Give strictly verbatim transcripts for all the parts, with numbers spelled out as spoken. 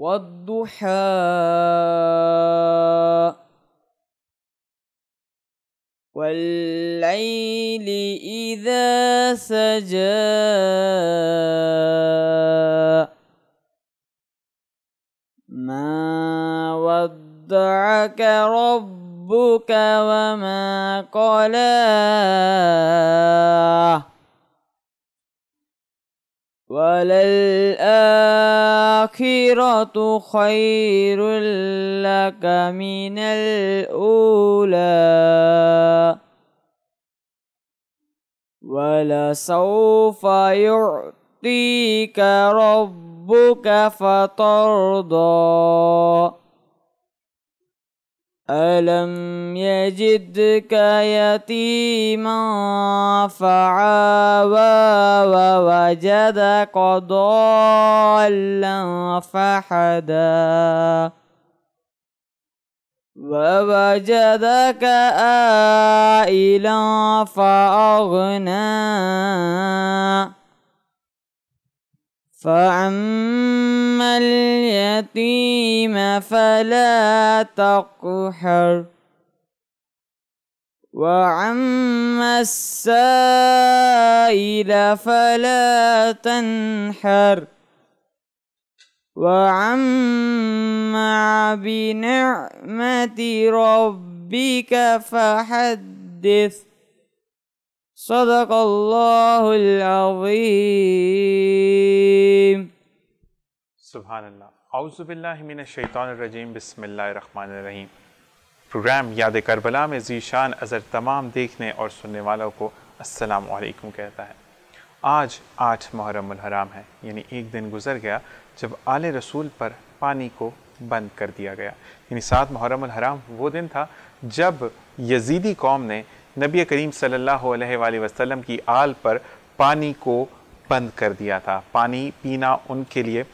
والضحى والليل إذا سجى ما ودعك ربك وما قلى وللآخرة خير لك من الأولى ولسوف يعطيك ربك فترضى ألم يجدك يتيما فعاوى ووجدك ضالا فهدى ووجدك عائلا فأغنى فأما اليتيم فلا تقهر وأما السائل فلا تنهر وأما بنعمة ربك فحدث صدق الله العظيم. सुभानअल्लाह। औज़ु बिल्लाहि मिनश्शैतानिर्रजीम। बिस्मिल्लाहिर्रहमानिर्रहीम। प्रोग्राम याद करबला में ज़िशान अज़र तमाम देखने और सुनने वालों को अस्सलाम वालेकुम कहता है। आज आठ मुहर्रम हराम है, यानी एक दिन गुजर गया जब आले रसूल पर पानी को बंद कर दिया गया। यानी सात मुहर्रम हराम वो दिन था जब यजीदी कौम ने नबी करीम सल्लल्लाहु अलैहि वसल्लम की आल पर पानी को बंद कर दिया था। पानी पीना उनके लिए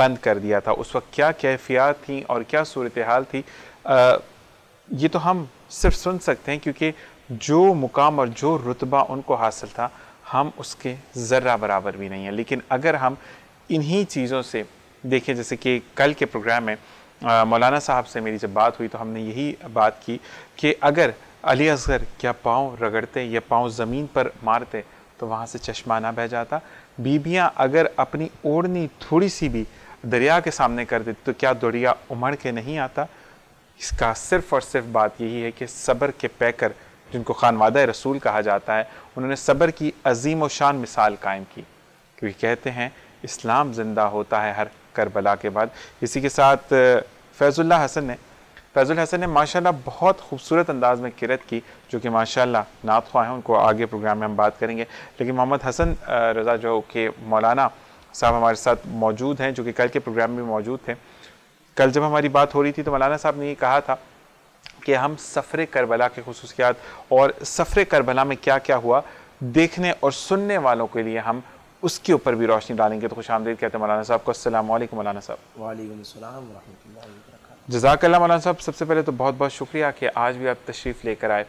बंद कर दिया था। उस वक्त क्या कैफियत थी और क्या सूरत हाल थी, आ, ये तो हम सिर्फ सुन सकते हैं, क्योंकि जो मुकाम और जो रुतबा उनको हासिल था हम उसके ज़र्रा बराबर भी नहीं हैं। लेकिन अगर हम इन्हीं चीज़ों से देखें, जैसे कि कल के प्रोग्राम में आ, मौलाना साहब से मेरी जब बात हुई तो हमने यही बात की कि अगर अली असगर क्या पाँव रगड़ते या पाँव ज़मीन पर मारते तो वहाँ से चश्मा ना बह जाता। बीबियां अगर अपनी ओढ़नी थोड़ी सी भी दरिया के सामने कर देती तो क्या दरिया उमड़ के नहीं आता। इसका सिर्फ़ और सिर्फ बात यही है कि सब्र के पैकर, जिनको खानवादा रसूल कहा जाता है, उन्होंने सब्र की अजीम व शान मिसाल कायम की, क्योंकि कहते हैं इस्लाम ज़िंदा होता है हर करबला के बाद। इसी के साथ फैजुल्ला हसन ने फैजुल हसन ने माशाल्लाह बहुत खूबसूरत अंदाज में किरत की, जो कि माशाल्लाह नात ख्वाह हैं, उनको आगे प्रोग्राम में हम बात करेंगे। लेकिन मोहम्मद हसन रज़ा जो के मौलाना साहब हमारे साथ मौजूद हैं, जो कि कल के प्रोग्राम में मौजूद थे। कल जब हमारी बात हो रही थी तो मौलाना साहब ने ये कहा था कि हम सफ़र करबला के खसूसियात और सफ़र करबला में क्या क्या हुआ देखने और सुनने वालों के लिए हम उसके ऊपर भी रोशनी डालेंगे। तो खुशामदीद कहते हैं मौलाना साहब को। अस्सलाम वालेकुम मौलाना साहब। वालेकुम अस्सलाम व रहमतुल्लाहि व बरकातहू। जज़ाकल्लाह मौलाना साहब, सबसे पहले तो बहुत बहुत शुक्रिया कि आज भी आप तशरीफ़ लेकर आए।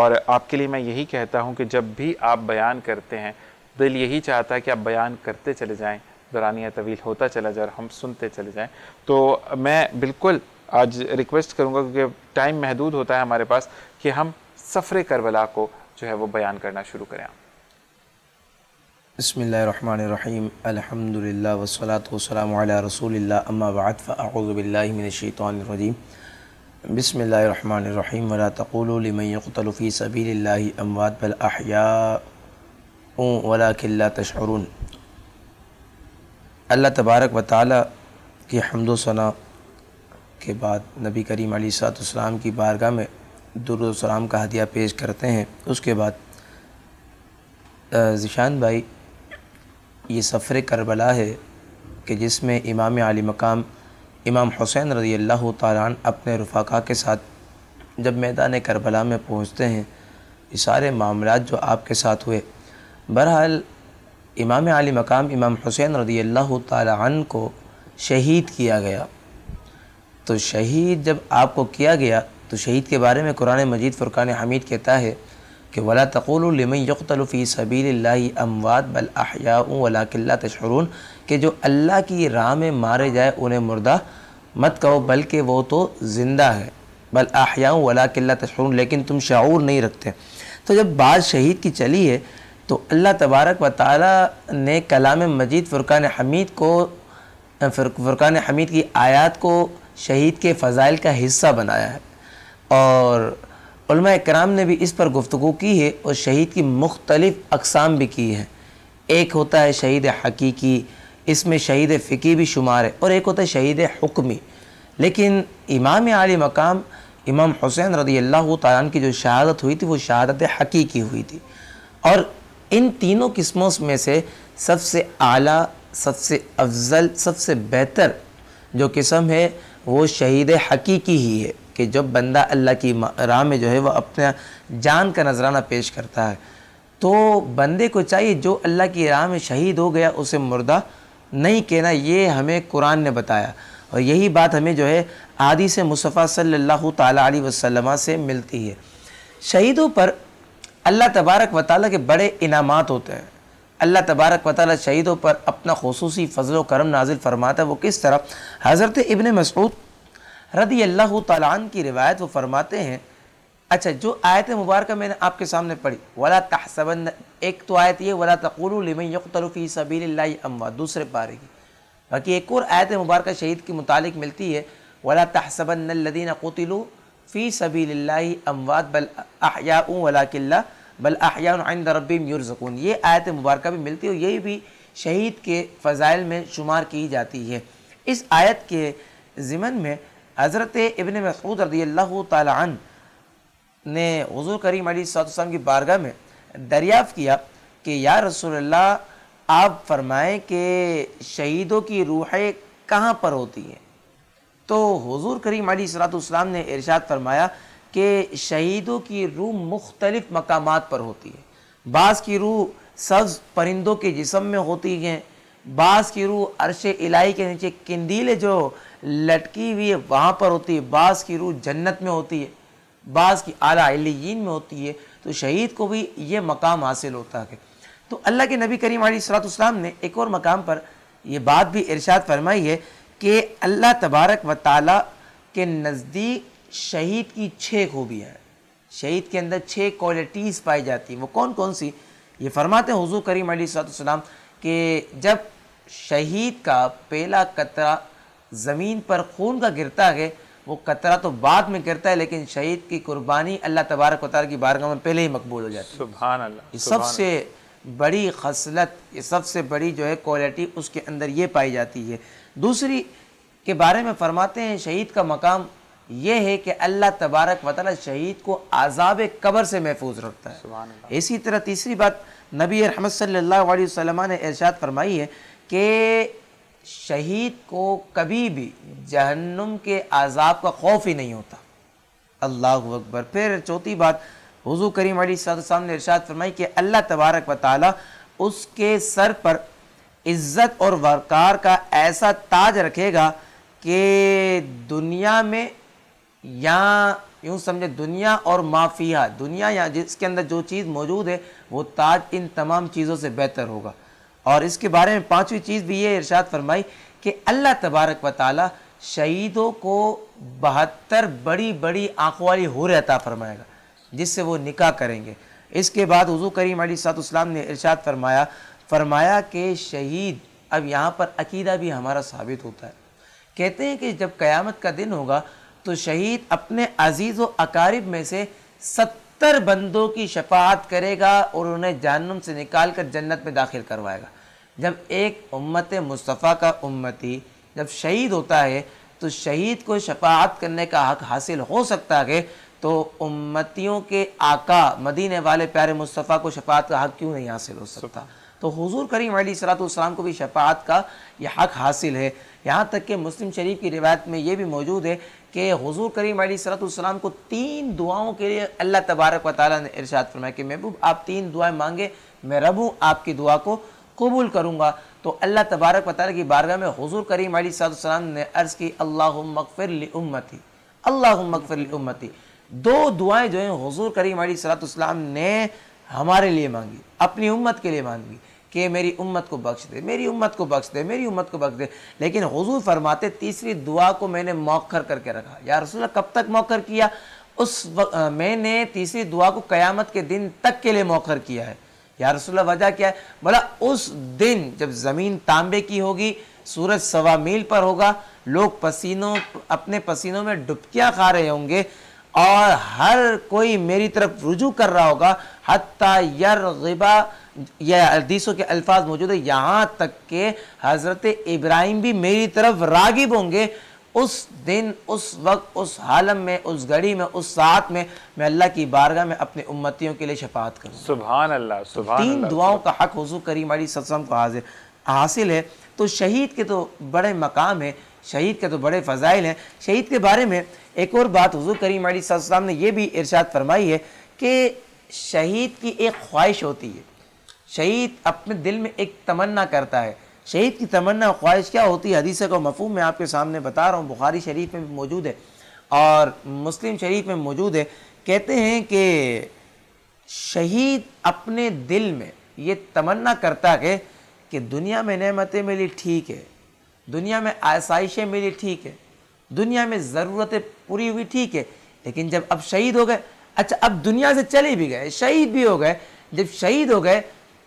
और आपके लिए मैं यही कहता हूँ कि जब भी आप बयान करते हैं दिल यही चाहता है कि आप बयान करते चले जाएँ, दौरानिया तवील होता चला जाए और हम सुनते चले जाएँ। तो मैं बिल्कुल आज रिक्वेस्ट करूँगा, क्योंकि टाइम महदूद होता है हमारे पास, कि हम सफ़र करबला को जो है वो बयान करना शुरू करें। बिस्मिल्लाहिर्रहमानिर्रहीम। अल्हम्दुलिल्लाह वस्सलातु वस्सलामु अला रसूलिल्लाह, अम्मा बाद फ़अऊज़ु बिल्लाहि मिनश्शैतानिर्रजीम। बिस्मिल्लाहिर्रहमानिर्रहीम। वला तक़ूलू लिमन युक़तलु फ़ी सबीलिल्लाहि अमवात बल अहयाउ वलाकिन ला तशऊरून। अल्लाह तबारक व तआला की हम्द व सना के बाद नबी करीम अलैहिस्सलातु वस्सलाम की बारगाह में दुरूद व सलाम का हदिया पेश करते हैं। उसके बाद ज़िशान भाई ये सफ़र करबला है कि जिसमें इमाम आली मकाम इमाम हुसैन रज़ी अल्लाह तआला अन्हु अपने रफ़ाका के साथ जब मैदान करबला में पहुँचते हैं, ये सारे मामलात जो आपके साथ हुए। बहरहाल इमाम आली मकाम इमाम हुसैन रज़ी अल्लाह तआला अन्हु को शहीद किया गया। तो शहीद जब आपको किया गया तो शहीद के बारे में कुरान मजीद फ़ुरक़ान हमीद कहता है कि वला तक़ूलू लिमन युक़्तलु फ़ी सबीलिल्लाहि अमवात बल अहयाउ वलाकिन ला तशऊरून, कि जो अल्लाह की राह में मारे जाए उन्हें मुर्दा मत कहो बल्कि वो तो ज़िंदा है। बल अहयाउ वलाकिन ला तशऊरून, लेकिन तुम शऊर नहीं रखते। तो जब बात शहीद की चली है तो अल्लाह तबारक व तआला ने कलाम मजीद फ़ुरक़ान हमीद को फ़ुरक़ान हमीद की आयात को शहीद के फ़ज़ाइल का हिस्सा बनाया है, और उलमा कराम ने भी इस पर गुफ्तगू की है और शहीद की मुख्तलिफ़ अक़साम भी की हैं। एक होता है शहीद हकीकी, इसमें शहीद फ़िकी भी शुमार है, और एक होता है शहीद हुक्मी। लेकिन इमाम आली मकाम इमाम हुसैन रज़ियल्लाहु तआला अन्हु की जो शहादत हुई थी वो शहादत हकीकी हुई थी, और इन तीनों किस्मों में से सबसे आला, सबसे अफजल, सबसे बेहतर जो किस्म है वो शहीद हकीकी ही है, कि जब बंदा अल्लाह की राह में जो है वह अपना जान का नजराना पेश करता है। तो बंदे को चाहिए जो अल्लाह की राह में शहीद हो गया उसे मुर्दा नहीं कहना, ये हमें कुरान ने बताया। और यही बात हमें जो है आदि से मुस्तफ़ा सल्लल्लाहु ताला अलैहि वसल्लम से मिलती है। शहीदों पर अल्लाह तबारक व तआला के बड़े इनामात होते हैं। अल्लाह तबारक व तआला शहीदों पर अपना खुसूसी फजल व करम नाजिल फरमाता है। वो किस तरह? हज़रत इब्न मसऊद रदी अल्लाह तआला अन्हु की रिवायत, वो फरमाते हैं, अच्छा जो आयत मुबारक मैंने आपके सामने पढ़ी, वला तहसबन, एक तो आयत ये वला तक़ूलू लिमन युक़्तलु फ़ी सबीलिल्लाहि अमवात दूसरे पारे की, बाकी एक और आयत मुबारक शहीद के मुतालिक मिलती है वला तहसबन्नल्लज़ीना क़ुतिलू फ़ी सबीलिल्लाहि अमवात बल अहयाउ वलाकिन ला बल अहयाउ इन्द रब्बिहिम युरज़क़ून। ये आयत मुबारक भी मिलती है और यही भी शहीद के फ़ज़ाइल में शुमार की जाती है। इस आयत के ज़िमन में हज़रत इब्न मसूद रज़ियल्लाहु तआला अन्हु ने हुज़ूर करीम अलैहिस्सलातु वस्सलाम की बारगाह में दरियाफ़्त किया कि या रसूलल्लाह, आप फरमाएं कि शहीदों की रूहें कहाँ पर होती हैं? तो हुज़ूर करीम अलैहिस्सलातु वस्सलाम ने इरशाद फरमाया कि शहीदों की रूह मुख्तलिफ़ मकामात पर होती है। बाज़ की रूह सब्ज़ परिंदों के जिस्म में होती हैं, बाज़ की रूह अर्श इलाही के नीचे कंदील जो लटकी हुई है वहाँ पर होती है, बाज़ की रूह जन्नत में होती है, बाज़ की आला इल्लियीन में होती है। तो शहीद को भी ये मकाम हासिल होता है। तो अल्लाह के नबी करीम अलैहिस्सलातु वस्सलाम ने एक और मकाम पर यह बात भी इरशाद फरमाई है कि अल्लाह तबारक व तआला के नज़दीक शहीद की छः खूबियाँ हैं, शहीद के अंदर छः क्वालिटीज़ पाई जाती हैं। वो कौन कौन सी? ये फरमाते हैं हुज़ूर करीम अलैहिस्सलातु वस्सलाम कि जब शहीद का पहला कतरा ज़मीन पर खून का गिरता है, वो कतरा तो बाद में गिरता है, लेकिन शहीद की कुर्बानी अल्लाह तबारक व तआला की बारगाह में पहले ही मकबूल हो जाती है। सुभान अल्लाह, ये सबसे बड़ी खसलत, ये सबसे बड़ी जो है क्वालिटी उसके अंदर ये पाई जाती है। दूसरी के बारे में फरमाते हैं शहीद का मकाम ये है कि अल्लाह तबारक व तआला शहीद को आज़ाब कब्र से महफूज रखता है। सुभान अल्लाह। इसी तरह तीसरी बात नबी रहमत सल्लल्लाहु अलैहि वसल्लम ने इरशाद फरमाई है कि शहीद को कभी भी जहन्नुम के आज़ाब का खौफ ही नहीं होता। अल्लाहु अकबर। फिर चौथी बात हुज़ूर करीम अलैहिस्सलातु वस्सलाम ने इरशाद फरमाई कि अल्लाह तबारक व तआला उसके सर पर इज़्ज़त और वक़ार का ऐसा ताज रखेगा कि दुनिया में या यूँ समझे दुनिया और माफिया, दुनिया या जिसके अंदर जो चीज़ मौजूद है वो ताज इन तमाम चीज़ों से बेहतर होगा। और इसके बारे में पांचवी चीज़ भी ये इरशाद फरमाई कि अल्लाह तबारक व तआला शहीदों को बहत्तर बड़ी बड़ी आँखों वाली हूरें अता फरमाएगा जिससे वो निकाह करेंगे। इसके बाद हुज़ूर करीम अलैहिस्सलातु वस्सलाम ने इरशाद फरमाया फरमाया कि शहीद, अब यहाँ पर अकीदा भी हमारा साबित होता है, कहते हैं कि जब क़यामत का दिन होगा तो शहीद अपने अजीज़ व अकारिब में से सत्तर सत्तर बंदों की शफाअत करेगा और उन्हें जहन्नुम से निकाल कर जन्नत में दाखिल करवाएगा। जब एक उम्मत मुस्तफ़ा का उम्मती जब शहीद होता है तो शहीद को शफाअत करने का हक़ हासिल हो सकता है, तो उम्मतियों के आका मदीने वाले प्यारे मुस्तफ़ा को शफात का हक़ क्यों नहीं हासिल हो सकता? तो हुजूर करीम अलैहिस्सलाम को भी शफात का यह हक़ हासिल है। यहाँ तक कि मुस्लिम शरीफ की रिवायत में ये भी मौजूद है कि हुजूर करीम अलैहिस्सलाम को तीन दुआओं के लिए अल्लाह तबारक व तआला ने इरशाद फरमाया कि महबूब आप तीन दुआएं मांगे, मैं रब हूँ आपकी दुआ को कबूल करूँगा। तो अल्लाह तबारक व तआला की बारगाह में हुजूर करीम अलैहिस्सलाम ने अर्ज़ की अल्लाहुम्मा अग़फिर लि उम्मती, अल्लाहुम्मा अग़फिर लि उम्मती। दो दुआएं जो हैं हुजूर करीम अलैहिस्सलाम ने हमारे लिए मांगी, अपनी उम्मत के लिए मांगी कि मेरी उम्मत को बख्श दे, मेरी उम्मत को बख्श दे, मेरी उम्मत को बख्श दे। लेकिन हुजूर फरमाते तीसरी दुआ को मैंने मौखर करके रखा। या रसूल कब तक मौखर किया? उस वक्त मैंने तीसरी दुआ को क़यामत के दिन तक के लिए मौखर किया है। या रसूल वजह क्या है? बोला उस दिन जब ज़मीन तांबे की होगी, सूरज सवा मील पर होगा, लोग पसीनों अपने पसीनों में डुबकियाँ खा रहे होंगे और हर कोई मेरी तरफ रुजू कर रहा होगा, हत्ता यरगिबा, यह हदीसों के अल्फाज मौजूद है, यहाँ तक के हज़रत इब्राहिम भी मेरी तरफ रागिब होंगे। उस दिन, उस वक्त, उस हालम में, उस घड़ी में, उस साथ में मैं अल्लाह की बारगाह में अपने उम्मतियों के लिए शफात करूँ। सुभान अल्लाह, सुभान अल्लाह। तीन दुआओं का हक़ हुज़ूर करीम अलैहिस्सलाम को हाजिर हासिल है। तो शहीद के तो बड़े मकाम है, शहीद के तो बड़े फ़ज़ाइल हैं। शहीद के बारे में एक और बात हुज़ूर करीम अलैहिस्सलाम ने यह भी इरशाद फरमाई है कि शहीद की एक ख्वाहिश होती है, शहीद अपने दिल में एक तमन्ना करता है। शहीद की तमन्ना और ख्वाहिश क्या होती है? हदीस का मफहूम मैं आपके सामने बता रहा हूँ, बुखारी शरीफ में भी मौजूद है और मुस्लिम शरीफ में मौजूद है। कहते हैं कि शहीद अपने दिल में ये तमन्ना करता है कि दुनिया में नेमतें मिली ठीक है, दुनिया में आसाइशें मिली ठीक है, दुनिया में ज़रूरतें पूरी हुई ठीक है, लेकिन जब अब शहीद हो गए, अच्छा अब दुनिया से चले भी गए, शहीद भी हो गए, जब शहीद हो गए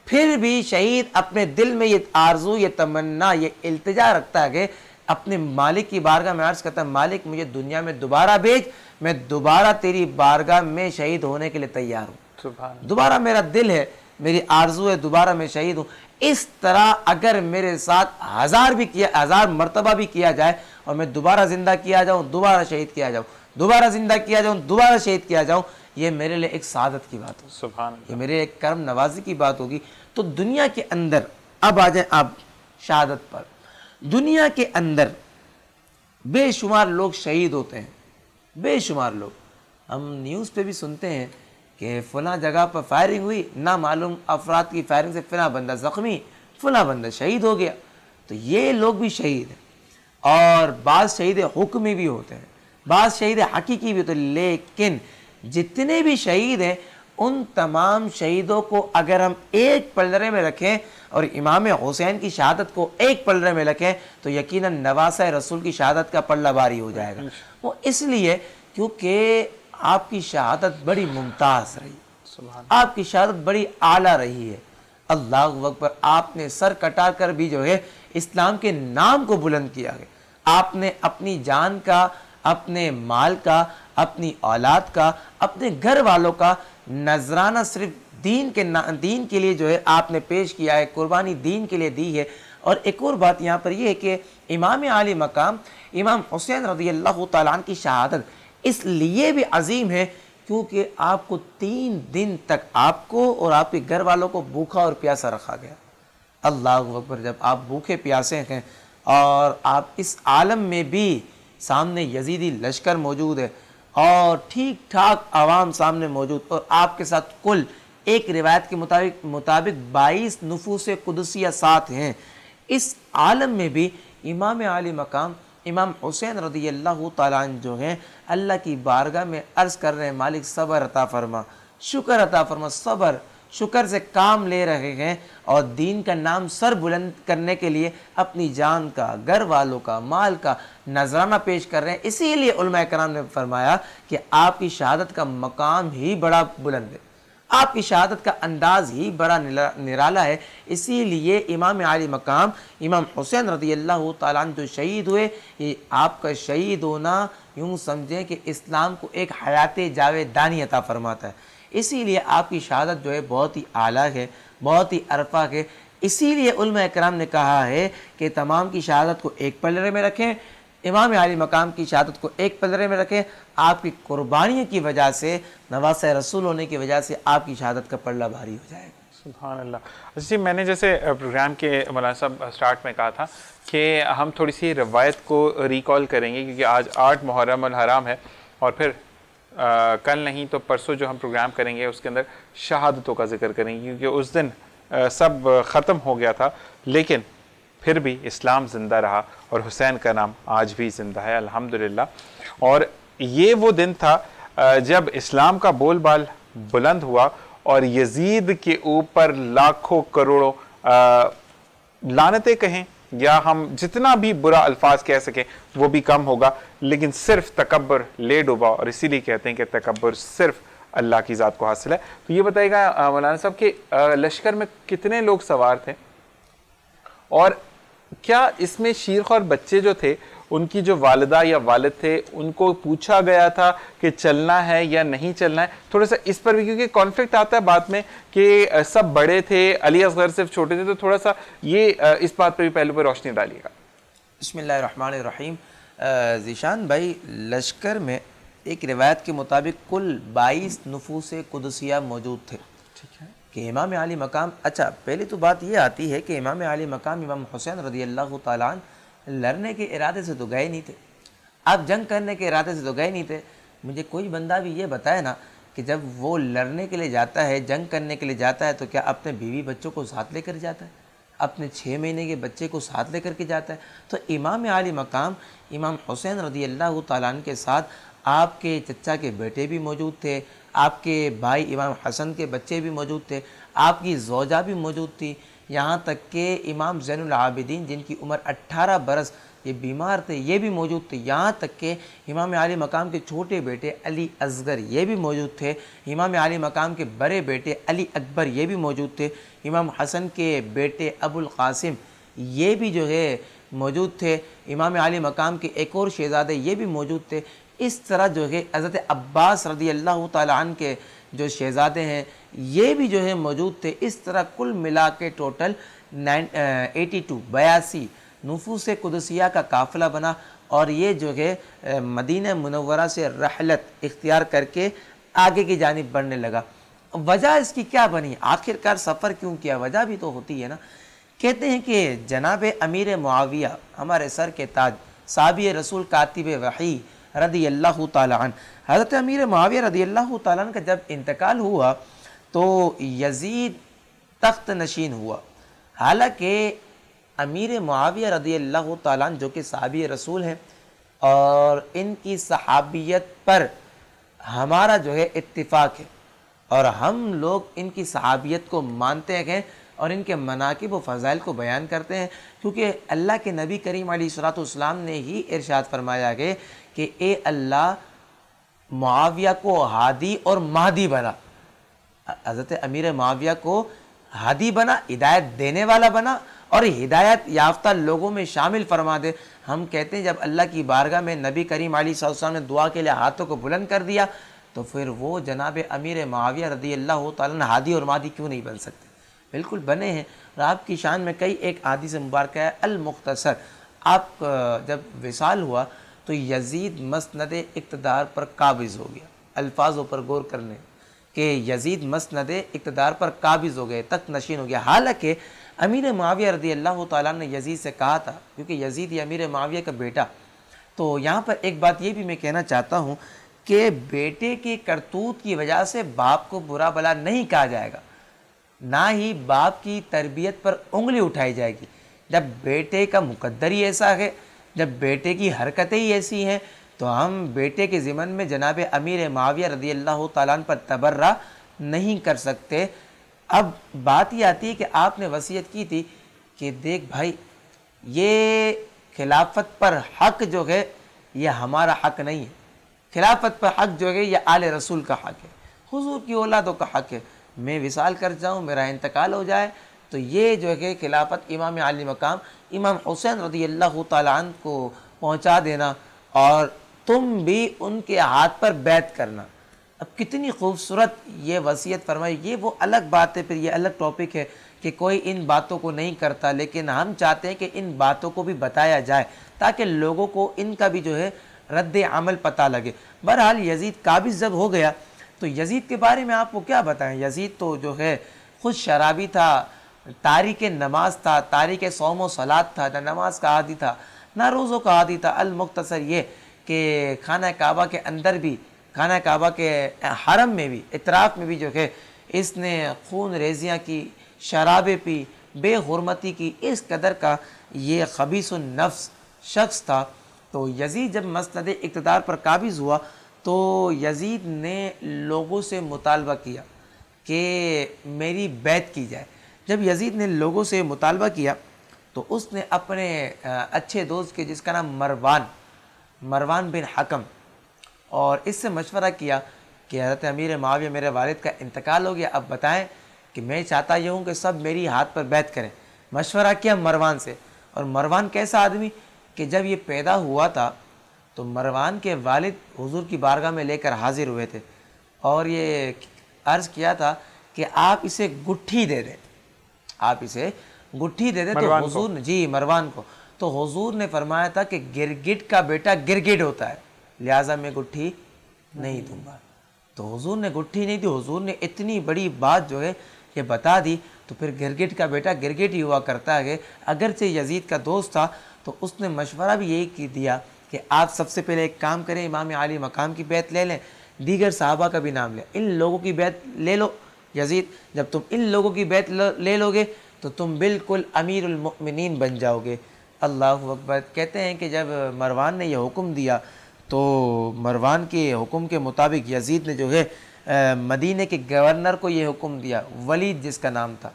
फिर भी शहीद अपने दिल में ये आरज़ू, ये तमन्ना, ये इल्तिजा रखता है कि अपने मालिक की बारगाह में अर्ज़ करता है मालिक मुझे दुनिया में दोबारा भेज, मैं दोबारा तेरी बारगाह में शहीद होने के लिए तैयार हूँ, दोबारा मेरा दिल है, मेरी आरज़ू है, दोबारा मैं शहीद हूँ। इस तरह अगर मेरे साथ हज़ार भी किया, हज़ार मरतबा भी किया जाए और मैं दोबारा ज़िंदा किया जाऊँ, दोबारा शहीद किया जाऊँ, दोबारा ज़िंदा किया जाऊँ, दोबारा शहीद किया जाऊँ, ये मेरे लिए एक सादत की बात हो, सुभान अल्लाह, ये मेरे एक कर्म नवाजी की बात होगी। तो दुनिया के अंदर अब आ जाए आप शहादत पर। दुनिया के अंदर बेशुमार लोग शहीद होते हैं, बेशुमार लोग। हम न्यूज़ पे भी सुनते हैं कि फ़लाँ जगह पर फायरिंग हुई, ना मालूम अफराद की फायरिंग से फ़लाँ बंदा ज़ख्मी, फ़लाँ बंदा शहीद हो गया। तो ये लोग भी शहीद हैं और बाद शहीद हुक्मी भी होते हैं, बाद शहीद हकीकी भी होते हैं। लेकिन जितने भी शहीद हैं उन तमाम शहीदों को अगर हम एक पलड़े में रखें और इमाम हुसैन की शहादत को एक पलड़े में रखें तो यकीनन नवासा रसूल की शहादत का पल्ला भारी हो जाएगा। वो इसलिए क्योंकि आपकी शहादत बड़ी मुमताज़ रही, आपकी शहादत बड़ी आला रही है। अल्लाह अकबर, आपने सर कटा कर भी जो है इस्लाम के नाम को बुलंद किया है। आपने अपनी जान का, अपने माल का, अपनी औलाद का, अपने घर वालों का नजराना सिर्फ दीन के ना दीन के लिए जो है आपने पेश किया है, कुर्बानी दीन के लिए दी है। और एक और बात यहाँ पर यह है कि इमाम आली मकाम इमाम हुसैन रज़ियल्लाहु तआला अन्हु की शहादत इसलिए भी अजीम है क्योंकि आपको तीन दिन तक आपको और आपके घर वालों को भूखा और प्यासा रखा गया। अल्लाह अकबर, जब आप भूखे प्यासे हैं और आप इस आलम में भी सामने यजीदी लश्कर मौजूद है और ठीक ठाक आवाम सामने मौजूद और आपके साथ कुल एक रिवायत के मुताबिक मुताबिक बाईस नफूस कुदसिया साथ हैं, इस आलम में भी इमाम आली मकाम इमाम हुसैन रज़ियल्लाहु तआला अन्हु जो हैं अल्लाह की बारगाह में अर्ज़ कर रहे हैं मालिक सब्र अता फरमा, शुक्र अता फरमा, सब्र शुक्र से काम ले रहे हैं और दीन का नाम सर बुलंद करने के लिए अपनी जान का, घर वालों का, माल का नजराना पेश कर रहे हैं। इसीलिए उलमा कराम ने फरमाया कि आपकी शहादत का मकाम ही बड़ा बुलंद है, आपकी शहादत का अंदाज़ ही बड़ा निरा, निराला है। इसीलिए इमाम आली मकाम इमाम हुसैन रज़ियल्लाहु तआला अन्हु जो शहीद हुए, ये आपका शहीद होना यूँ समझें कि इस्लाम को एक हयात जावेदानी अता फरमाता है। इसीलिए आपकी शहादत जो है बहुत ही आला है, बहुत ही अरफा है। इसीलिए उलमा इकराम ने कहा है कि तमाम की शहादत को एक पलड़े में रखें, इमाम अली मकाम की शहादत को एक पलड़े में रखें। आपकी कुर्बानियों की वजह से, नवासा रसूल होने की वजह से आपकी शहादत का पल्ला भारी हो जाएगा। सुभान अल्लाह जी। मैंने जैसे प्रोग्राम के मौलाना साहब स्टार्ट में कहा था कि हम थोड़ी सी रवायत को रिकॉल करेंगे, क्योंकि आज आठ मुहर्रम अल हराम है और फिर आ, कल नहीं तो परसों जो हम प्रोग्राम करेंगे उसके अंदर शहादतों का जिक्र करेंगे, क्योंकि उस दिन आ, सब ख़त्म हो गया था, लेकिन फिर भी इस्लाम ज़िंदा रहा और हुसैन का नाम आज भी ज़िंदा है अल्हम्दुलिल्लाह। और ये वो दिन था आ, जब इस्लाम का बोलबाल बुलंद हुआ और यजीद के ऊपर लाखों करोड़ों लानतें कहें या हम जितना भी बुरा अल्फाज कह सकें वो भी कम होगा, लेकिन सिर्फ तकब्बुर ले डूबा। और इसीलिए कहते हैं कि तकब्बुर सिर्फ अल्लाह की ज़ात को हासिल है। तो ये बताइएगा मौलाना साहब कि लश्कर में कितने लोग सवार थे और क्या इसमें शीरखोर बच्चे जो थे उनकी जो वालिदा या वालिद थे उनको पूछा गया था कि चलना है या नहीं चलना है? थोड़ा सा इस पर भी, क्योंकि कॉन्फ्लिक्ट आता है बाद में कि सब बड़े थे, अली असगर सिर्फ छोटे थे, तो थोड़ा सा ये इस बात पर भी पहलू पर रोशनी डालिएगा। बिस्मिल्लाहिर्रहमानिर्रहीम। ज़िशान भाई, लश्कर में एक रिवायत के मुताबिक कुल बाईस नफूस कुदसिया मौजूद थे। ठीक है कि इमाम अली मकाम, अच्छा पहले तो बात ये आती है कि इमाम अली मकाम इमाम हुसैन रज़ियल्लाहु तआला अन्हु लड़ने के इरादे से तो गए नहीं थे, आप जंग करने के इरादे से तो गए नहीं थे। मुझे कोई बंदा भी ये बताए ना कि जब वो लड़ने के लिए जाता है, जंग करने के लिए जाता है, तो क्या अपने बीवी बच्चों को साथ लेकर जाता है? अपने छः महीने के बच्चे को साथ लेकर के जाता है? तो इमाम अली मकाम इमाम हुसैन रज़ियल्लाहु तआला अन्हु के साथ आपके चचा के बेटे भी मौजूद थे, आपके भाई इमाम हसन के बच्चे भी मौजूद थे, आपकी जोजा भी मौजूद थी, यहाँ तक के इमाम ज़ैनुल आबिदीन जिनकी उम्र अट्ठारह बरस ये बीमार थे, ये भी मौजूद थे, यहाँ तक के इमाम अली मकाम के छोटे बेटे अली असगर ये भी मौजूद थे, इमाम अली मकाम के बड़े बेटे अली अकबर ये भी मौजूद थे, इमाम हसन के बेटे अबुल क़ासिम ये भी जो है मौजूद थे, इमाम अली मकाम के एक और शहज़ादे ये भी मौजूद थे। इस तरह जो है हज़रत अब्बास रज़ियल्लाहु तआला अन्हु के जो शहज़ादे हैं ये भी जो है मौजूद थे। इस तरह कुल मिला के टोटल नाइन एटी टू बयासी नफूस कुदसिया का काफ़िला बना और ये जो है मदीना मुनव्वरा से रहलत इख्तियार करके आगे की जानिब बढ़ने लगा। वजह इसकी क्या बनी, आखिरकार सफ़र क्यों किया, वजह भी तो होती है ना। कहते हैं कि जनाब अमीर मुआविया हमारे सर के ताज साबिए रसूल कातिब वही रज़ियल्लाहु तआला अन्हु, हज़रत अमीर मुआविया रज़ियल्लाहु तआला अन्हु का जब इंतकाल हुआ तो यजीद तख्त नशीन हुआ। हालांकि अमीर मुआविया रज़ियल्लाहु तआला अन्हु जो कि साहबी रसूल हैं और इनकी सहाबियत पर हमारा जो है इत्तिफाक है और हम लोग इनकी सहाबियत को मानते हैं और इनके मनाकिब व फ़ज़ाइल को बयान करते हैं, क्योंकि अल्लाह के नबी करीम अलैहिस्सलातु वस्सलाम ने ही इरशाद फरमाया है कि ए अल्लाह मुआविया को हादी और महदी बना। हज़रत अमीर मुआविया को हादी बना, हिदायत देने वाला बना और हिदायत याफ्ता लोगों में शामिल फरमा दे। हम कहते हैं जब अल्लाह की बारगाह में नबी करीम अलैहिस्सलातु वस्सलाम ने दुआ के लिए हाथों को बुलंद कर दिया तो फिर वो जनाब अमीर मुआविया रज़ियल्लाहु तआला अन्हु हादी और महदी क्यों नहीं बन सकते? बिल्कुल बने हैं। और आपकी शान में कई एक हादिस मुबारक है अल मुख्तसर। आप जब विसाल हुआ तो यजीद मसनद इक़्तिदार पर काबिज़ हो गया। अल्फाजों पर गौर करने कि यजीद मसनद इक़्तिदार पर काबिज़ हो गए, तख्त नशीन हो गया। हालांकि अमीर मुआविया रज़ियल्लाहु तआला ने यजीद से कहा था, क्योंकि यजीद ये अमीर मुआविया का बेटा, तो यहाँ पर एक बात ये भी मैं कहना चाहता हूँ कि बेटे के करतूत की वजह से बाप को बुरा भला नहीं कहा जाएगा, ना ही बाप की तरबियत पर उंगली उठाई जाएगी। जब बेटे का मुकद्दर ही ऐसा है, जब बेटे की हरकतें ही ऐसी हैं, तो हम बेटे के ज़िमन में जनाब अमीर मुआविया रज़ियल्लाहु तआला अन्हु पर तबर्रा नहीं कर सकते। अब बात ये आती है कि आपने वसीयत की थी कि देख भाई, ये खिलाफत पर हक जो है ये हमारा हक नहीं है, खिलाफत पर हक जो है ये आले रसूल का हक है, हुजूर की औलादों का हक है। मैं विसाल कर जाऊँ, मेरा इंतकाल हो जाए, तो ये जो है खिलाफत इमाम अली मकाम इमाम हुसैन रज़ियल्लाहु तआला अन्हु को पहुँचा देना और तुम भी उनके हाथ पर बैत करना। अब कितनी खूबसूरत ये वसीयत फरमाई। ये वो अलग बात है, फिर ये अलग टॉपिक है कि कोई इन बातों को नहीं करता, लेकिन हम चाहते हैं कि इन बातों को भी बताया जाए ताकि लोगों को इनका भी जो है रद्द अमल पता लगे। बहरहाल यजीद काबिज जब हो गया तो यजीद के बारे में आपको क्या बताएं, यजीद तो जो है खुद शराबी था, तारीक नमाज था, तारीक सौम व सलात था, ना नमाज का आदी था ना रोज़ों का आदी था। अलमुख्तसर ये कि खाना काबा के अंदर भी, खाना काबा के हरम में भी, इतराफ़ में भी जो है इसने खून रेजियाँ की, शराबें पी, बेहुरमती की, इस कदर का ये खबीसुन नफ्स शख्स था। तो यजीद जब मसनद इक़्तिदार पर काबिज़ हुआ तो यजीद ने लोगों से मुतालबा किया कि मेरी बैत की जाए। जब यजीद ने लोगों से मुतालबा किया तो उसने अपने अच्छे दोस्त के, जिसका नाम मरवान मरवान बिन हकम, और इससे मशवरा किया कि हज़रत अमीर मुआविया मेरे वालिद का इंतकाल हो गया, अब बताएं कि मैं चाहता ये हूँ कि सब मेरी हाथ पर बैत करें। मशवरा किया मरवान से, और मरवान कैसा आदमी कि जब ये पैदा हुआ था तो मरवान के वालिद हुजूर की बारगाह में लेकर हाजिर हुए थे और ये अर्ज़ किया था कि आप इसे गुट्ठी दे दें, आप इसे गुट्ठी दे दें। तो हुजूर ने, जी मरवान को, तो हुजूर ने फरमाया था कि गिरगिट का बेटा गिरगिट होता है, लिहाजा मैं गुट्ठी नहीं दूंगा। तो हुजूर ने गुट्ठी नहीं दी। हुजूर ने इतनी बड़ी बात जो है ये बता दी, तो फिर गिरगिट का बेटा गिरगिट ही हुआ करता है। अगरचे यजीद का दोस्त था तो उसने मशवरा भी यही की दिया कि आप सबसे पहले एक काम करें, इमाम आली मकाम की बैत ले लें, दीगर साहबा का भी नाम लें, इन लोगों की बैत ले लो। यजीद, जब तुम इन लोगों की बैत ले लोगे तो तुम बिल्कुल अमीरुल मुमिनीन बन जाओगे। अल्लाह अकबर। कहते हैं कि जब मरवान ने यह हुक्म दिया तो मरवान के हुक्म के मुताबिक यजीद ने जो है मदीने के गवर्नर को यह हुक्म दिया, वलीद जिसका नाम था,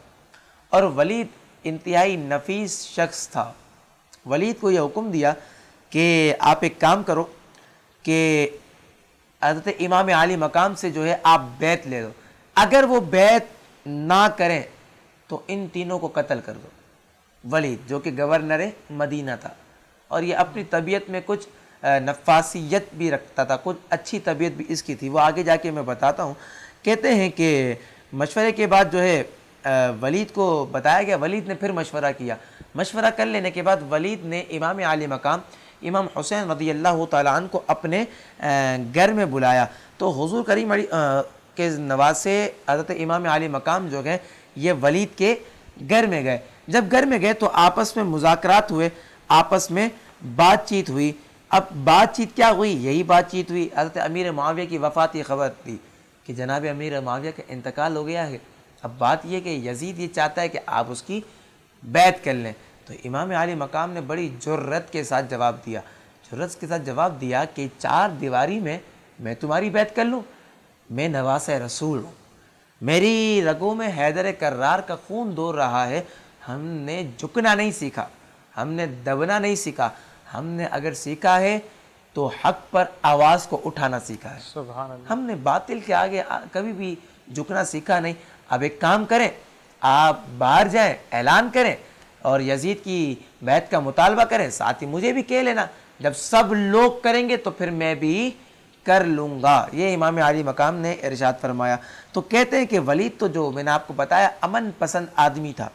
और वलीद इंतहाई नफीस शख्स था। वलीद को यह हुक्म दिया कि आप एक काम करो कि हज़रत इमाम आली मकाम से जो है आप बैत ले लो, अगर वो बैत ना करें तो इन तीनों को कत्ल कर दो। वलीद जो कि गवर्नर मदीना था और ये अपनी तबीयत में कुछ नफासियत भी रखता था, कुछ अच्छी तबीयत भी इसकी थी, वो आगे जाके मैं बताता हूँ। कहते हैं कि मशवरे के बाद जो है वलीद को बताया गया, वलीद ने फिर मशवरा किया। मशवरा कर लेने के बाद वलीद ने इमाम आली मकाम इमाम हुसैन रदियल्लाहु ताला अन्हु को अपने घर में बुलाया। तो हुजूर करीम के नवासे हज़रत इमाम आली मकाम जो है ये वलीद के घर में गए। जब घर में गए तो आपस में मुज़ाकरात हुए, आपस में बातचीत हुई। अब बातचीत क्या हुई, यही बातचीत हुई। हज़रत अमीर मुआविया की वफ़ात की खबर थी कि जनाब अमीर मुआविया का इंतकाल हो गया है। अब बात यह कि यजीद ये चाहता है कि आप उसकी बैत कर लें। तो इमाम आली मकाम ने बड़ी जुर्रत के साथ जवाब दिया, जुर्रत के साथ जवाब दिया कि चार दीवारी में मैं तुम्हारी बैत कर लूँ, मैं नवासे रसूल हूँ, मेरी रगों में हैदर कर्रार का खून दौड़ रहा है। हमने झुकना नहीं सीखा, हमने दबना नहीं सीखा, हमने अगर सीखा है तो हक पर आवाज़ को उठाना सीखा है। सुभान अल्लाह, हमने बातिल के आगे कभी भी झुकना सीखा नहीं। अब एक काम करें, आप बाहर जाएं, ऐलान करें और यजीद की बैत का मुतालबा करें, साथ ही मुझे भी कह लेना, जब सब लोग करेंगे तो फिर मैं भी कर लूँगा। ये इमाम आली मकाम ने इरशाद फरमाया। तो कहते हैं कि वलीद तो जो मैंने आपको बताया अमन पसंद आदमी था,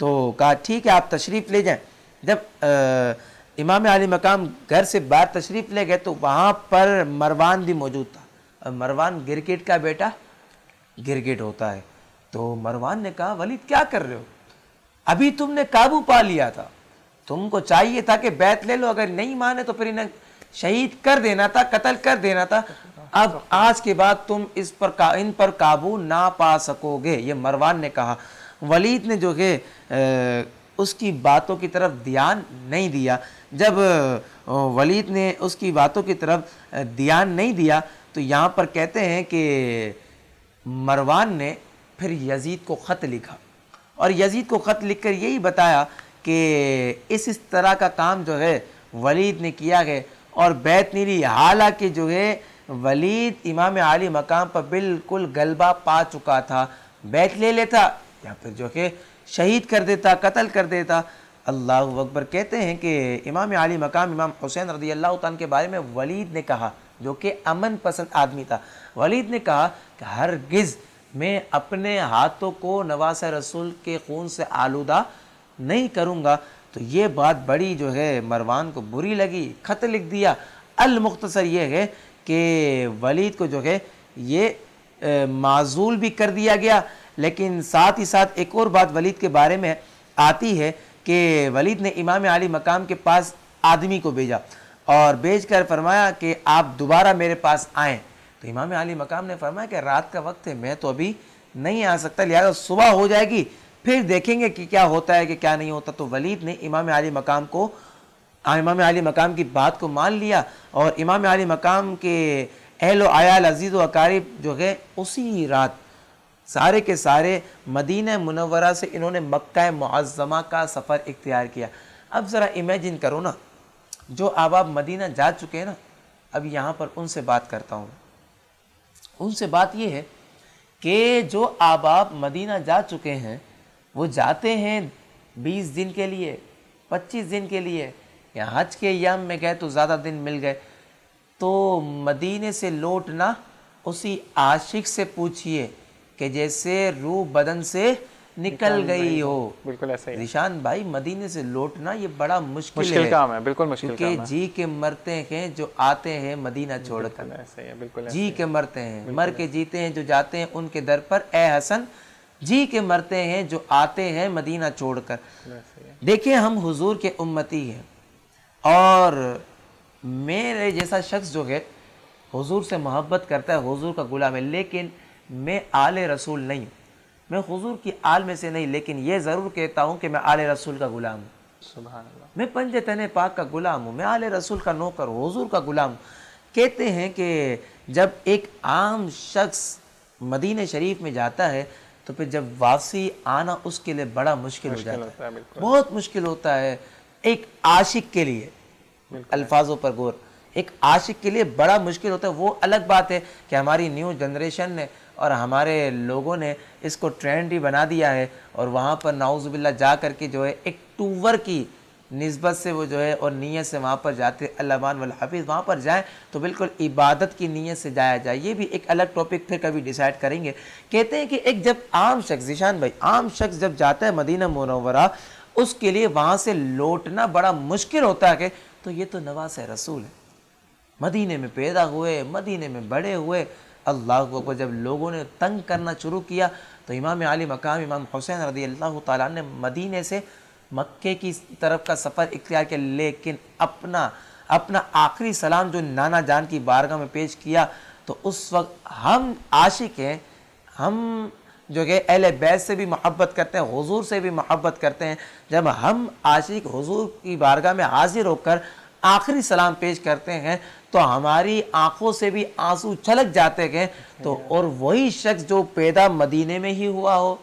तो कहा ठीक है आप तशरीफ़ ले जाएं। जब आ, इमाम आली मकाम घर से बाहर तशरीफ़ ले गए तो वहाँ पर मरवान भी मौजूद था, और मरवान गिरगिट का बेटा गिरगिट होता है। तो मरवान ने कहा, वलीद क्या कर रहे हो, अभी तुमने काबू पा लिया था, तुमको चाहिए था कि बैत ले लो, अगर नहीं माने तो फिर इन्हें शहीद कर देना था, कत्ल कर देना था। अब आज के बाद तुम इस पर का, इन पर काबू ना पा सकोगे, ये मरवान ने कहा। वलीद ने जो है उसकी बातों की तरफ ध्यान नहीं दिया। जब वलीद ने उसकी बातों की तरफ ध्यान नहीं दिया तो यहाँ पर कहते हैं कि मरवान ने फिर यजीद को ख़त लिखा, और यजीद को ख़त लिखकर यही बताया कि इस इस तरह का काम जो है वलीद ने किया है और बैत नहीं ली। हालांकि जो है वलीद इमाम आली मकाम पर बिल्कुल गलबा पा चुका था, बैत ले लेता या फिर जो है शहीद कर देता, कत्ल कर देता। अल्लाह अकबर। कहते हैं कि इमाम आली मकाम इमाम हुसैन रदियल्लाहु ताला के बारे में वलीद ने कहा, जो कि अमन पसंद आदमी था, वलीद ने कहा कि हरगिज़ मैं अपने हाथों को नवासा रसूल के खून से आलूदा नहीं करूँगा। तो ये बात बड़ी जो है मरवान को बुरी लगी, ख़त लिख दिया। अलमुख्तसर ये है कि वलीद को जो है ये माजूल भी कर दिया गया, लेकिन साथ ही साथ एक और बात वलीद के बारे में आती है कि वलीद ने इमाम अली मकाम के पास आदमी को भेजा और भेज कर फरमाया कि आप दोबारा मेरे पास आएँ। तो इमाम अली मकाम ने फरमाया कि रात का वक्त है, मैं तो अभी नहीं आ सकता, लिहाजा सुबह हो जाएगी, फिर देखेंगे कि क्या होता है कि क्या नहीं होता। तो वलीद ने इमाम अली मकाम को इमाम अली मकाम की बात को मान लिया और इमाम अली मकाम के अहलो आयाल अजीज़ व अकारीब जो है उसी रात सारे के सारे मदीना मुनव्वरा से इन्होंने मक्का मुअज़्ज़मा का सफ़र इख्तियार किया। अब ज़रा इमेजिन करो ना, जो अब आप मदीना जा चुके हैं ना, अब यहाँ पर उनसे बात करता हूँ। उनसे बात यह है कि जो अब आप मदीना जा चुके हैं वो जाते हैं बीस दिन के लिए, पच्चीस दिन के लिए, या हज के अयाम में गए तो ज़्यादा दिन मिल गए। तो मदीने से लौटना उसी आशिक से पूछिए कि जैसे रूह बदन से निकल, निकल गई हो। बिल्कुल ऐसा ही निशान भाई, मदीने से लौटना ये बड़ा मुश्किल, मुश्किल है। काम है, बिल्कुल मुश्किल काम है। जी के मरते हैं जो आते हैं मदीना छोड़कर, ऐसे है, बिल्कुल जी के मरते हैं, मर के जीते हैं जो जाते हैं उनके दर पर ए हसन। जी के मरते हैं जो आते हैं मदीना छोड़कर। देखिए हम हुजूर के उम्मती हैं और मेरे जैसा शख्स जो है हुजूर से मोहब्बत करता है, हुजूर का गुलाम है, लेकिन मैं आले रसूल नहीं हूँ, मैं हुजूर की आल में से नहीं, लेकिन ये ज़रूर कहता हूँ कि मैं आले रसूल का गुलाम हूँ। सुभान अल्लाह, मैं पंजे तने पाक का गुलाम हूँ, मैं आले रसूल का नौकर, हुजूर का गुलाम हूँ। कहते हैं कि जब एक आम शख्स मदीने शरीफ में जाता है तो फिर जब वापसी आना उसके लिए बड़ा मुश्किल हो जाता है, बहुत मुश्किल होता है एक आशिक के लिए। अल्फाजों पर गौर, एक आशिक के लिए बड़ा मुश्किल होता है। वो अलग बात है कि हमारी न्यू जनरेशन ने और हमारे लोगों ने इसको ट्रेंड ही बना दिया है और वहाँ पर नाउज़ुबिल्ला जा कर के जो है एक टूवर की निस्बत से वो जो है और नीयत से वहाँ पर जाते अल्लामान वल हाफिज़। वहाँ पर जाएँ तो बिल्कुल इबादत की नीयत से जाया जाए, ये भी एक अलग टॉपिक फिर कभी डिसाइड करेंगे। कहते हैं कि एक जब आम शख्स, जिशान भाई, आम शख्स जब जाता है मदीना मुनव्वरा, उसके लिए वहाँ से लौटना बड़ा मुश्किल होता है। तो ये तो नवासे रसूल है, मदीने में पैदा हुए, मदीने में बड़े हुए। अल्लाह को जब लोगों ने तंग करना शुरू किया तो इमाम अली मकाम इमाम हुसैन रज़ी अल्लाह ताला ने मदीने से मक्के की तरफ का सफ़र इख्तियार किया, लेकिन अपना अपना आखिरी सलाम जो नाना जान की बारगाह में पेश किया। तो उस वक्त हम आशिक हैं, हम जो कि अहले बैत से भी मोहब्बत करते हैं, हुजूर से भी मोहब्बत करते हैं, जब हम आशिक हुजूर की बारगाह में हाजिर होकर आखिरी सलाम पेश करते हैं तो हमारी आंखों से भी आंसू छलक जाते हैं। तो और वही शख्स जो पैदा मदीने में ही हुआ हो,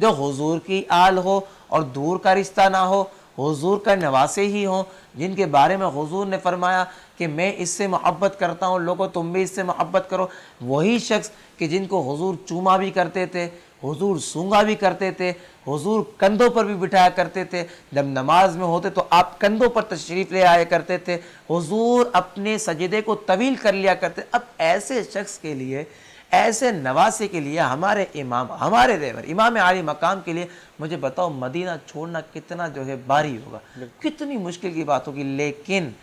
जो हुजूर की आल हो और दूर का रिश्ता ना हो, हुजूर का नवासे ही हों, जिनके बारे में हुजूर ने फरमाया कि मैं इससे मोहब्बत करता हूँ, लोगों तुम भी इससे मोहब्बत करो। वही शख्स कि जिनको हुजूर चूमा भी करते थे, हुजूर सूंघा भी करते थे, हुजूर कंधों पर भी बिठाया करते थे, जब नमाज में होते तो आप कंधों पर तशरीफ़ ले आया करते थे, हुजूर अपने सजदे को तवील कर लिया करते। अब ऐसे शख्स के लिए, ऐसे नवासे के लिए, हमारे इमाम, हमारे देवर इमाम आली मकाम के लिए मुझे बताओ मदीना छोड़ना कितना जो है भारी होगा, कितनी मुश्किल की बात होगी। लेकिन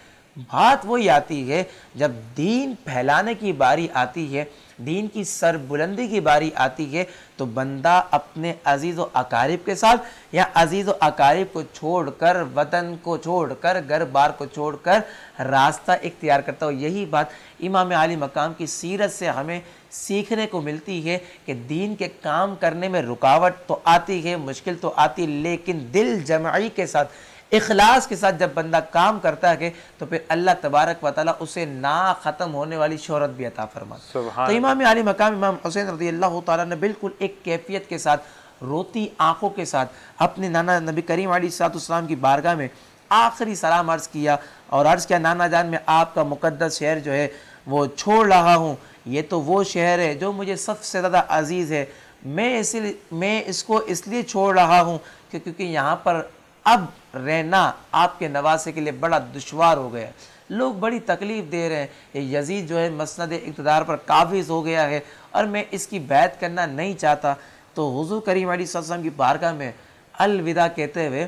बात वही आती है जब दीन फैलाने की बारी आती है, दीन की सरबुलंदी की बारी आती है, तो बंदा अपने अजीज़ व अकारीब के साथ या अजीज़ व अकारीब को छोड़कर, वतन को छोड़कर, घर बार को छोड़कर रास्ता इख्तियार करता हो। यही बात इमाम अली मकाम की सीरत से हमें सीखने को मिलती है कि दीन के काम करने में रुकावट तो आती है, मुश्किल तो आती, लेकिन दिल जमाई के साथ, इखलास के साथ जब बंदा काम करता है तो फिर अल्लाह तबारक व तआला उसे ना ख़त्म होने वाली शोहरत भी अता फरमाता। तो इमाम अली मकाम इमाम हुसैन रज़ी अल्लाह ताला ने बिल्कुल एक कैफियत के साथ, रोती आंखों के साथ अपने नाना नबी करीम अलैहिस्सलाम की बारगाह में आखिरी सलाम अर्ज़ किया और अर्ज़ किया, नाना जान मैं आपका मुक़द्दस शहर जो है वो छोड़ रहा हूँ, ये तो वो शहर है जो मुझे सबसे ज़्यादा अजीज़ है। मैं इसलिए मैं इसको इसलिए छोड़ रहा हूँ कि क्योंकि यहाँ पर अब रहना आपके नवासे के लिए बड़ा दुश्वार हो गया है, लोग बड़ी तकलीफ़ दे रहे हैं, ये यजीद जो है मसनद इक़्तिदार पर काबिज़ हो गया है और मैं इसकी बैत करना नहीं चाहता। तो हुज़ूर करीम अलैहि सल्लल्लाहु अलैहि वसल्लम की बारगाह में अलविदा कहते हुए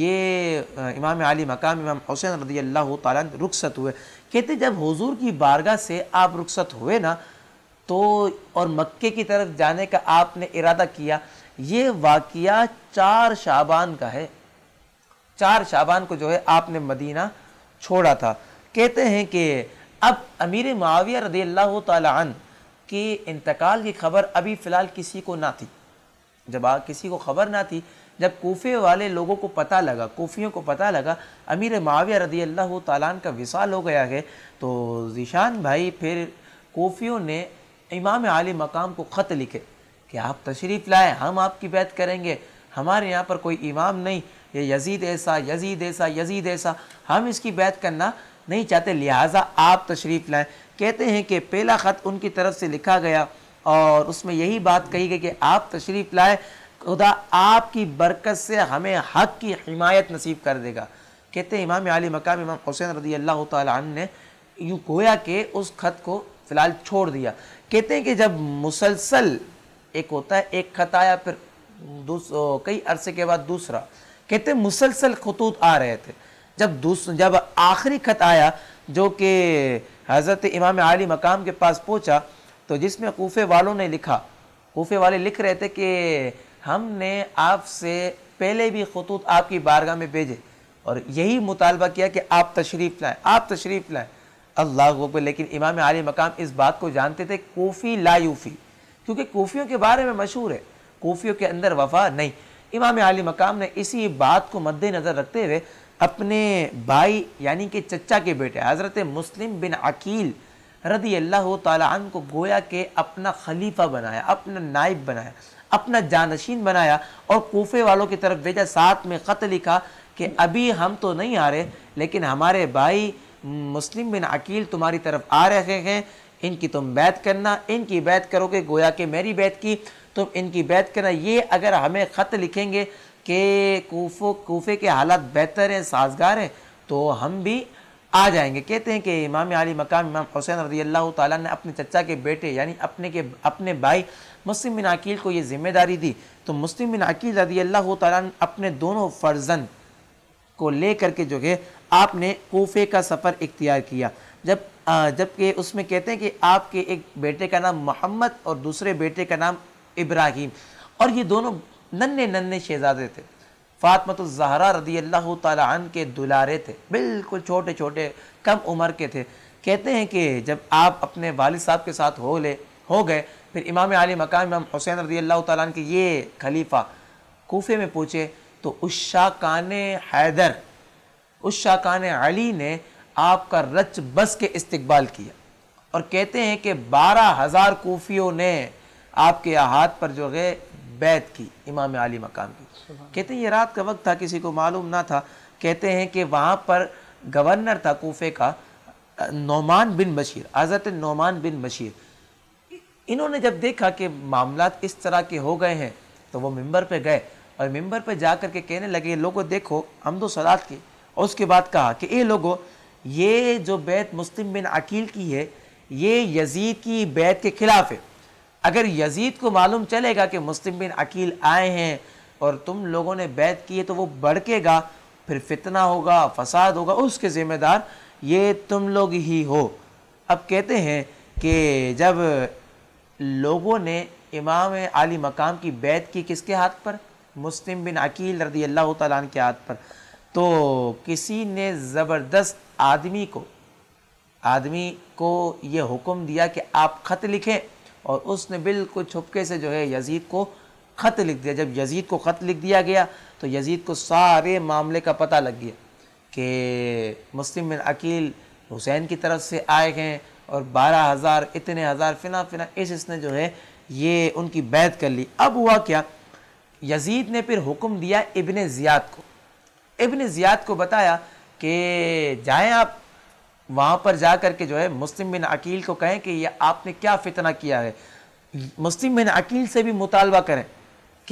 ये इमाम अली मकाम इमाम हुसैन रदियल्लाहु ताला अन्हु रुखसत हुए। कहते जब हुज़ूर की बारगाह से आप रुखसत हुए ना तो और मक्के की तरफ जाने का आपने इरादा किया, ये वाक़िया चार शाबान का है, चार शाबान को जो है आपने मदीना छोड़ा था। कहते हैं कि अब अमीर मुआविया रदियल्लाहु ताला अन्हु की इंतकाल की खबर अभी फ़िलहाल किसी को ना थी। जब आ किसी को खबर ना थी, जब कोफे वाले लोगों को पता लगा, कोफियों को पता लगा अमीर मुआविया रदियल्लाहु ताला अन्हु का विसाल हो गया है, तो ज़िशान भाई फिर कोफियों ने इमाम आली मकाम को ख़त लिखे कि आप तशरीफ़ लाएँ, हम आपकी बैत करेंगे, हमारे यहाँ पर कोई इमाम नहीं, ये यजीद ऐसा यजीद ऐसा यजीद ऐसा, हम इसकी बैत करना नहीं चाहते, लिहाजा आप तशरीफ़ लाएँ। कहते हैं कि पहला ख़त उनकी तरफ से लिखा गया और उसमें यही बात कही गई कि आप तशरीफ़ लाएँ, खुदा आपकी बरकत से हमें हक़ की हिमायत नसीब कर देगा। कहते हैं इमाम आली मकाम इमाम हुसैन रदियल्लाहु ताला अन्हु ने यूँ गोया के उस ख़त को फ़िलहाल छोड़ दिया। कहते हैं कि जब मुसलसल एक होता है, एक ख़त आया फिर कई अरसे के बाद दूसरा, कहते हैं मुसलसल खतूत आ रहे थे। जब दूस जब आखिरी ख़त आया जो कि हज़रत इमाम आली मकाम के पास पहुंचा, तो जिसमें कोफे वालों ने लिखा, कोफे वाले लिख रहे थे कि हमने आपसे पहले भी खतूत आपकी बारगाह में भेजे और यही मुतालबा किया कि आप तशरीफ़ लाएँ, आप तशरीफ़ लाएँ। अल्लाह हू अकबर। लेकिन इमाम आली मकाम इस बात को जानते थे कोफ़ी ला यूफ़ी, क्योंकि कोफ़ियों के बारे में मशहूर है, कोफ़ियों के अंदर वफा नहीं। इमाम आली मकाम ने इसी बात को मद्देनज़र रखते हुए अपने भाई यानी कि चचा के बेटे हज़रत मुस्लिम बिन अकील रदी अल्लाह ताला अन्हु को गोया के अपना खलीफा बनाया, अपना नाइब बनाया, अपना जानशीन बनाया और कोफ़े वालों की तरफ भेजा। साथ में ख़त लिखा कि अभी हम तो नहीं आ रहे, लेकिन हमारे भाई मुस्लिम बिन अकील तुम्हारी तरफ आ रहे हैं, इनकी तुम बैत करना, इनकी बैत करोगे गोया के मेरी बैत की, तुम इनकी बैत करना। ये अगर हमें ख़त लिखेंगे कि कोफो कोफे के हालात बेहतर हैं, साजगार हैं, तो हम भी आ जाएंगे। कहते हैं कि इमाम आली मकाम इमाम हुसैन रज़ियल्लाहु ताला ने अपने चचा के बेटे यानी अपने के अपने भाई मुस्लिम बिन अकील को ये ज़िम्मेदारी दी, तो मुस्लिम बिन अकील रज़ियल्लाहु ताला ने अपने दोनों फ़र्जंद को ले करके जो है आपने कोफे का सफ़र इख्तियार किया। जब जबकि उसमें कहते हैं कि आपके एक बेटे का नाम मोहम्मद और दूसरे बेटे का नाम इब्राहिम, और ये दोनों नन्हे नन्हे शहजादे थे, फातिमा ज़हरा रदियल्लाहु ताला अन्हा के दुलारे थे, बिल्कुल छोटे छोटे कम उम्र के थे। कहते हैं कि जब आप अपने वालिद साहब के साथ हो ले हो गए, फिर इमाम आली मकाम इमाम हुसैन रदियल्लाहु ताला अन्हा के ये खलीफा कोफे में पहुँचे, तो उश्शा काने हैदर उश्शा काने अली ने आपका रच बस के इस्तकबाल किया और कहते हैं कि बारह हज़ार कोफियों ने आपके हाथ पर जो है बैत की इमाम आली मकाम की। कहते हैं ये रात का वक्त था, किसी को मालूम ना था। कहते हैं कि वहाँ पर गवर्नर था कोफे का नोमान बिन बशीर, हज़रत नोमान बिन बशीर। इन्होंने जब देखा कि मामलात इस तरह के हो गए हैं तो वो मिंबर पे गए और मिंबर पे जा कर के कहने लगे लोगों देखो हम्दो सलात की, और उसके बाद कहा कि ये लोगों ये जो बैत मुस्लिम बिन अकील की है ये यजीद की बैत के ख़िलाफ़ है। अगर यजीद को मालूम चलेगा कि मुस्लिम बिन अकील आए हैं और तुम लोगों ने बैत की है तो वो भड़केगा, फिर फितना होगा, फसाद होगा, उसके ज़िम्मेदार ये तुम लोग ही हो। अब कहते हैं कि जब लोगों ने इमाम आली मकाम की बैत की किसके हाथ पर, मुस्लिम बिन अकील रदियल्लाहु ताला अन्हु के हाथ पर, तो किसी ने ज़बरदस्त आदमी को आदमी को ये हुक्म दिया कि आप ख़त लिखें, और उसने बिल्कुल छुपके से जो है यजीद को ख़त लिख दिया। जब यजीद को ख़त लिख दिया गया तो यजीद को सारे मामले का पता लग गया कि मुस्लिम बिन अकील हुसैन की तरफ से आए हैं और बारह हज़ार इतने हज़ार फिना फिना इस इसने जो है ये उनकी बैत कर ली। अब हुआ क्या, यजीद ने फिर हुक्म दिया इब्न ज़ियाद को, इब्न ज़ियाद को बताया कि जाएं आप वहाँ पर जा कर के जो है मुस्लिम बिन अकील को कहें कि ये आपने क्या फ़ितना किया है। मुस्लिम बिन अकील से भी मुतालबा करें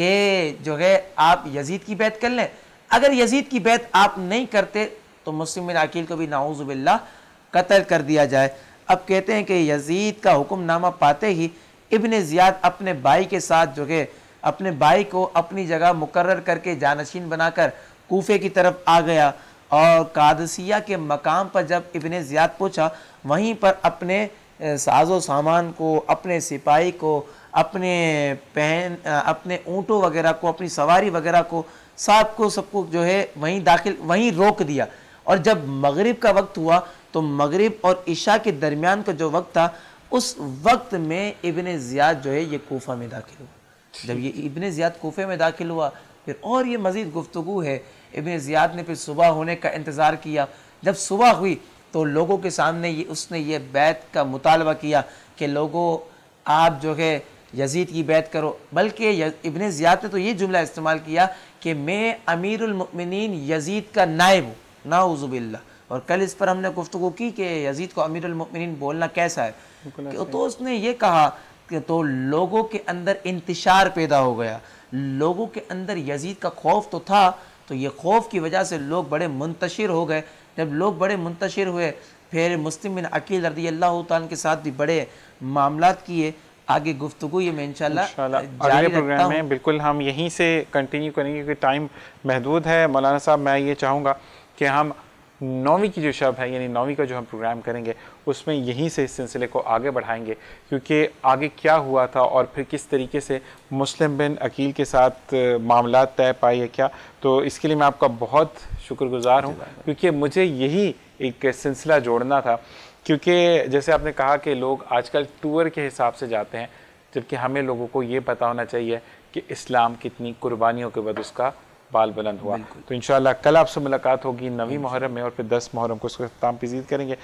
कि जो है आप यजीद की बैत कर लें, अगर यजीद की बैत आप नहीं करते तो मुस्लिम बिन अकील को भी नाऊज़ु बिल्लाह कत्ल कर दिया जाए। अब कहते हैं कि यजीद का हुक्मनामा पाते ही इब्न ज़ियाद अपने भाई के साथ जो है अपने भाई को अपनी जगह मुकर्रर करके जानशीन बनाकर कूफे की तरफ आ गया और कादसिया के मकाम पर जब इब्न ज़ियाद पहुँचा वहीं पर अपने साजो सामान को, अपने सिपाही को, अपने पहन अपने ऊँटों वगैरह को, अपनी सवारी वगैरह को, साहब को सबको जो है वहीं दाखिल वहीं रोक दिया। और जब मगरिब का वक्त हुआ तो मगरिब और इशा के दरमियान का जो वक्त था उस वक्त में इब्न ज़ियाद जो है ये कोफा में दाखिल हुआ। जब ये इब्न ज़ियाद कोफे में दाखिल हुआ फिर और ये मज़ीद गुफ्तगू है। इब्न ज़ियाद ने फिर सुबह होने का इंतज़ार किया। जब सुबह हुई तो लोगों के सामने ये उसने ये बैत का मुतालबा किया कि लोगों आप जो है यजीद की बैत करो। बल्कि इब्न ज़ियाद ने तो ये जुमला इस्तेमाल किया कि मैं अमीरुल मुमिनीन यजीद का नायब हूँ, नाऊज़ु बिल्लाह। और कल इस पर हमने गुफ्तगू की कि यजीद को अमीरुल मुमिनीन बोलना कैसा है, कि तो उसने ये कहा कि तो लोगों के अंदर इंतशार पैदा हो गया। लोगों के अंदर यजीद का खौफ तो था, तो ये खौफ की वजह से लोग बड़े मुंतशिर हो गए। जब लोग बड़े मुंतशिर हुए फिर मुस्लिम बिन अकील रज़ियल्लाहु ताला के साथ भी बड़े मामलात किए। आगे गुफ्तगू ये मैं इंशाल्लाह अगले प्रोग्राम में बिल्कुल हम यहीं से कंटिन्यू करेंगे क्योंकि टाइम महदूद है। मौलाना साहब मैं ये चाहूँगा कि हम नौवीं की जो शब है यानी नौवीं का जो हम प्रोग्राम करेंगे उसमें यहीं से इस सिलसिले को आगे बढ़ाएंगे, क्योंकि आगे क्या हुआ था और फिर किस तरीके से मुस्लिम बिन अकील के साथ मामला तय पाए या क्या। तो इसके लिए मैं आपका बहुत शुक्रगुजार हूँ, क्योंकि मुझे यही एक सिलसिला जोड़ना था। क्योंकि जैसे आपने कहा कि लोग आजकल टूर के हिसाब से जाते हैं, जबकि हमें लोगों को ये पता होना चाहिए कि इस्लाम कितनी कुर्बानियों के बाद उसका बाल बुलंद हुआ। तो इंशाल्लाह कल आपसे मुलाकात होगी नवी मुहर्रम में और फिर दस मुहर्रम को उसका इख्तिताम पजीद करेंगे। आ,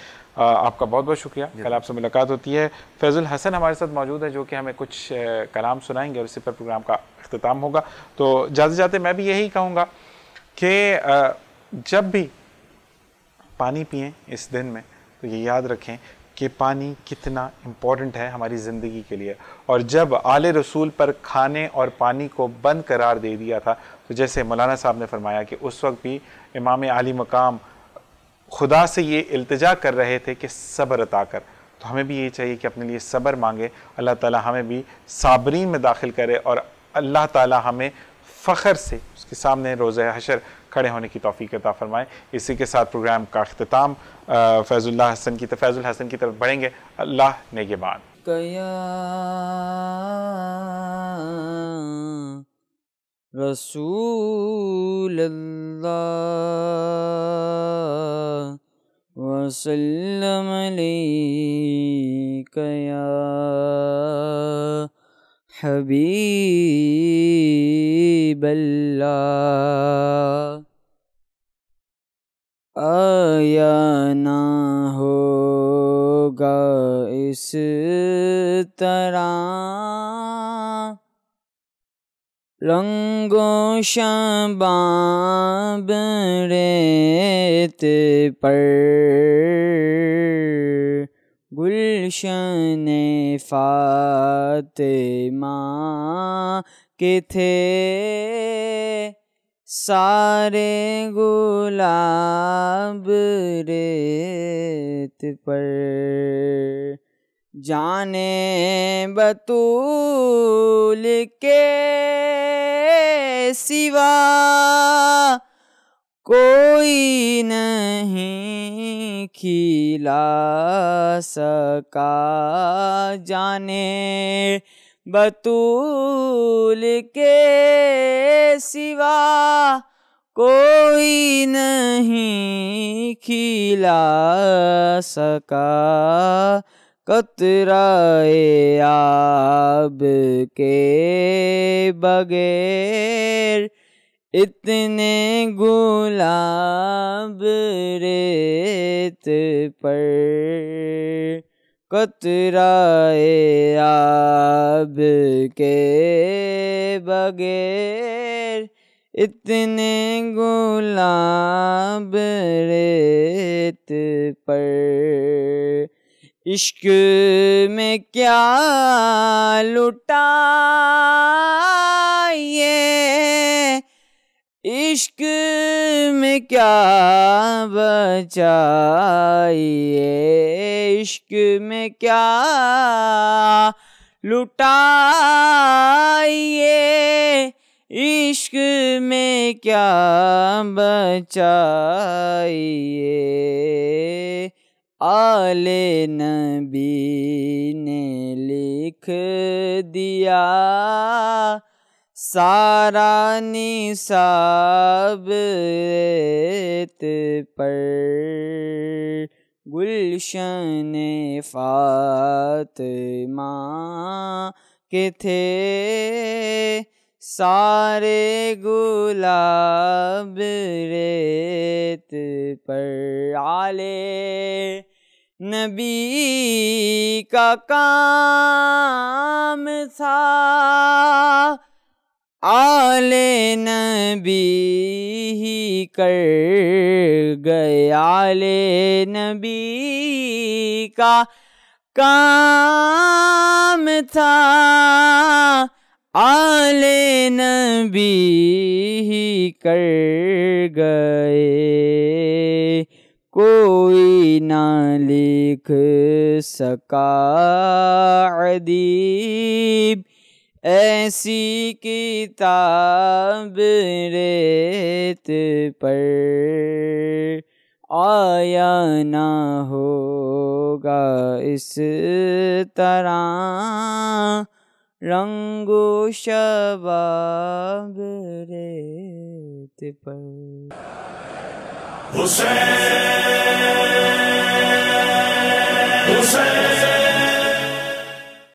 आपका बहुत बहुत शुक्रिया। कल आपसे मुलाकात होती है। फैजुल हसन हमारे साथ मौजूद है जो कि हमें कुछ कलाम सुनाएंगे और इसी पर प्रोग्राम का इख्तिताम होगा। तो जाते जाते मैं भी यही कहूँगा कि जब भी पानी पिएँ इस दिन में तो ये याद रखें कि पानी कितना इम्पॉर्टेंट है हमारी ज़िंदगी के लिए। और जब आले रसूल पर खाने और पानी को बंद करार दे दिया था तो जैसे मौलाना साहब ने फरमाया कि उस वक्त भी इमाम आली मकाम खुदा से ये इल्तिजा कर रहे थे कि सब्र अता कर। तो हमें भी ये चाहिए कि अपने लिए सब्र मांगे। अल्लाह ताला हमें भी साबरीन में दाखिल करे और अल्लाह ताला हमें फ़ख्र से उसके सामने रोज़े हशर खड़े होने की तौफीक अता फरमाएँ। इसी के साथ प्रोग्राम का अख्तिताम फैजुल हसन की फैजुल हसन की तरफ बढ़ेंगे। अल्लाह नेगेबान। रसूल अल्लाह वसल्लम अलैका या हबीब अल्लाह। आया ना होगा इस तरह रंगों शबाब रेत पर गुलशन फातिमा के थे सारे गुलाब रेत पर। जाने बतूल के सिवा कोई नहीं खिला सका। जाने बतूल के सिवा कोई नहीं खिला सका। कतराए आब के बगैर इतने गुलाब रेत पर। कतराए आब के बगैर इतने गुलाब रेत पर। इश्क में क्या लुटा ये इश्क में क्या बचाइए। इश्क में क्या लुटाइए, इश्क में क्या बचाइए। आले नबी ने लिख दिया सारा निसाब रेत पर, गुलशन फातिमा के थे सारे गुलाब रेत पर। आले नबी का काम था, आले नबी ही कर गए। आले नबी का काम था, आले नबी ही कर गए। कोई ना लिख सका अदीब ऐसी किताब रेत पर, आया ना होगा इस तरह रंगो शबाब रेत पर। हुसैन हुसैन।